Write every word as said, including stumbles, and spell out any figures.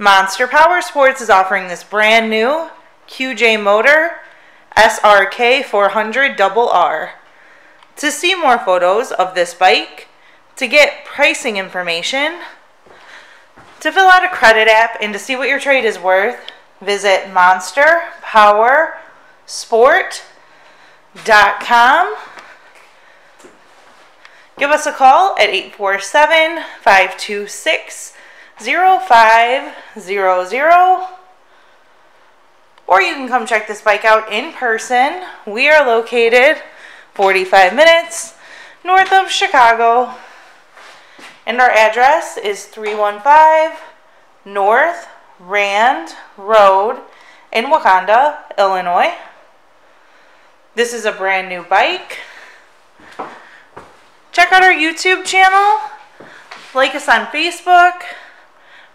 Monster Powersports is offering this brand new Q J Motor S R K four hundred R R. To see more photos of this bike, to get pricing information, to fill out a credit app, and to see what your trade is worth, visit monster powersport dot com. Give us a call at eight four seven, five two six, zero five zero zero, or you can come check this bike out in person. We are located forty-five minutes north of Chicago, and our address is three one five North Rand Road in Wauconda, Illinois. This is a brand new bike. Check out our YouTube channel, like us on Facebook,